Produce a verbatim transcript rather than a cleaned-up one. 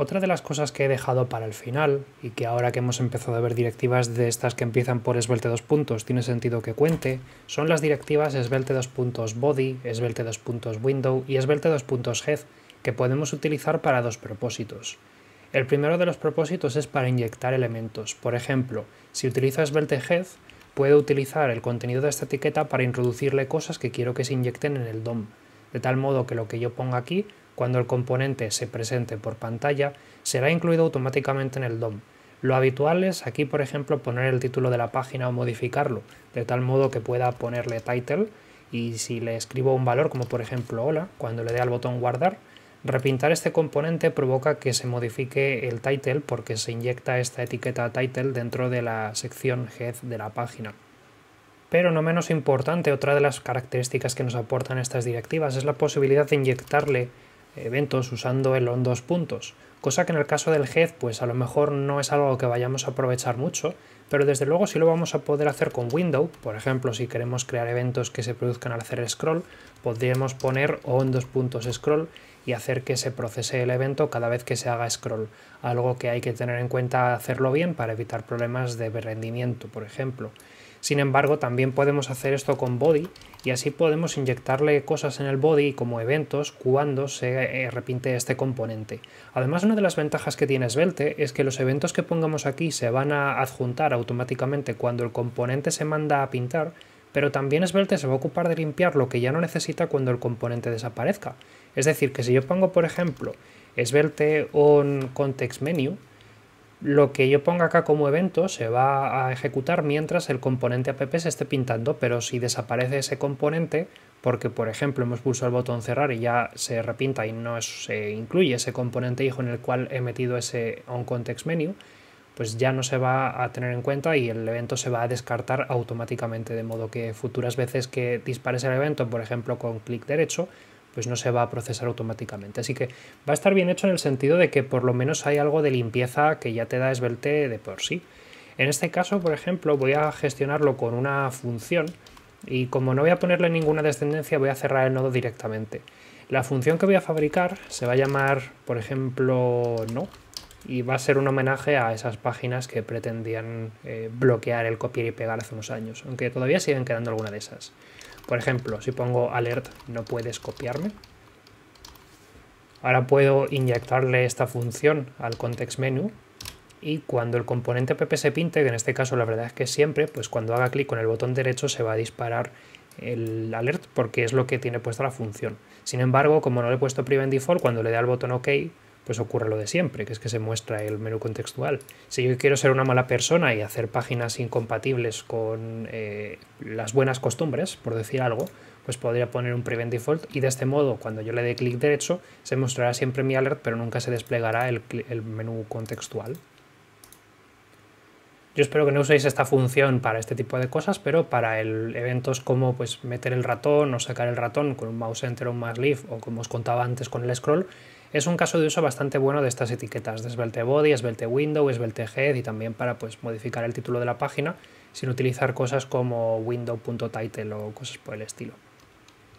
Otra de las cosas que he dejado para el final, y que ahora que hemos empezado a ver directivas de estas que empiezan por Svelte dos puntos tiene sentido que cuente, son las directivas Svelte dos puntos body, Svelte dos puntos window y Svelte dos puntos head, que podemos utilizar para dos propósitos. El primero de los propósitos es para inyectar elementos. Por ejemplo, si utilizo svelte:head, puedo utilizar el contenido de esta etiqueta para introducirle cosas que quiero que se inyecten en el D O M, de tal modo que lo que yo ponga aquí, cuando el componente se presente por pantalla, será incluido automáticamente en el D O M. Lo habitual es aquí, por ejemplo, poner el título de la página o modificarlo, de tal modo que pueda ponerle title, y si le escribo un valor, como por ejemplo hola, cuando le dé al botón guardar, repintar este componente provoca que se modifique el title porque se inyecta esta etiqueta title dentro de la sección head de la página. Pero no menos importante, otra de las características que nos aportan estas directivas es la posibilidad de inyectarle eventos usando el on dos puntos, cosa que en el caso del head pues a lo mejor no es algo que vayamos a aprovechar mucho, pero desde luego sí lo vamos a poder hacer con window. Por ejemplo, si queremos crear eventos que se produzcan al hacer scroll, podríamos poner on dos puntos scroll y hacer que se procese el evento cada vez que se haga scroll, algo que hay que tener en cuenta hacerlo bien para evitar problemas de rendimiento, por ejemplo. Sin embargo, también podemos hacer esto con body, y así podemos inyectarle cosas en el body como eventos cuando se repinte este componente. Además, una de las ventajas que tiene Svelte es que los eventos que pongamos aquí se van a adjuntar automáticamente cuando el componente se manda a pintar, pero también Svelte se va a ocupar de limpiar lo que ya no necesita cuando el componente desaparezca. Es decir, que si yo pongo, por ejemplo, Svelte on context menu, lo que yo ponga acá como evento se va a ejecutar mientras el componente app se esté pintando, pero si desaparece ese componente, porque por ejemplo hemos pulsado el botón cerrar y ya se repinta y no se incluye ese componente hijo en el cual he metido ese onContextMenu, pues ya no se va a tener en cuenta y el evento se va a descartar automáticamente, de modo que futuras veces que dispares el evento, por ejemplo con clic derecho, pues no se va a procesar automáticamente. Así que va a estar bien hecho en el sentido de que por lo menos hay algo de limpieza que ya te da Svelte de por sí. En este caso, por ejemplo, voy a gestionarlo con una función y como no voy a ponerle ninguna descendencia, voy a cerrar el nodo directamente. La función que voy a fabricar se va a llamar, por ejemplo, no, y va a ser un homenaje a esas páginas que pretendían eh, bloquear el copiar y pegar hace unos años, aunque todavía siguen quedando alguna de esas. Por ejemplo, si pongo alert no puedes copiarme, ahora puedo inyectarle esta función al context menu y cuando el componente app se pinte, que en este caso la verdad es que siempre, pues cuando haga clic con el botón derecho se va a disparar el alert porque es lo que tiene puesta la función. Sin embargo, como no le he puesto prevent default, cuando le dé al botón OK, pues ocurre lo de siempre, que es que se muestra el menú contextual. Si yo quiero ser una mala persona y hacer páginas incompatibles con eh, las buenas costumbres, por decir algo, pues podría poner un prevent default y de este modo, cuando yo le dé clic derecho, se mostrará siempre mi alert, pero nunca se desplegará el, el menú contextual. Yo espero que no uséis esta función para este tipo de cosas, pero para el eventos como pues, meter el ratón o sacar el ratón con un mouse enter o un mouse leave, o como os contaba antes con el scroll, es un caso de uso bastante bueno de estas etiquetas de svelte:body, svelte:window, svelte:head y también para pues, modificar el título de la página sin utilizar cosas como window punto title o cosas por el estilo.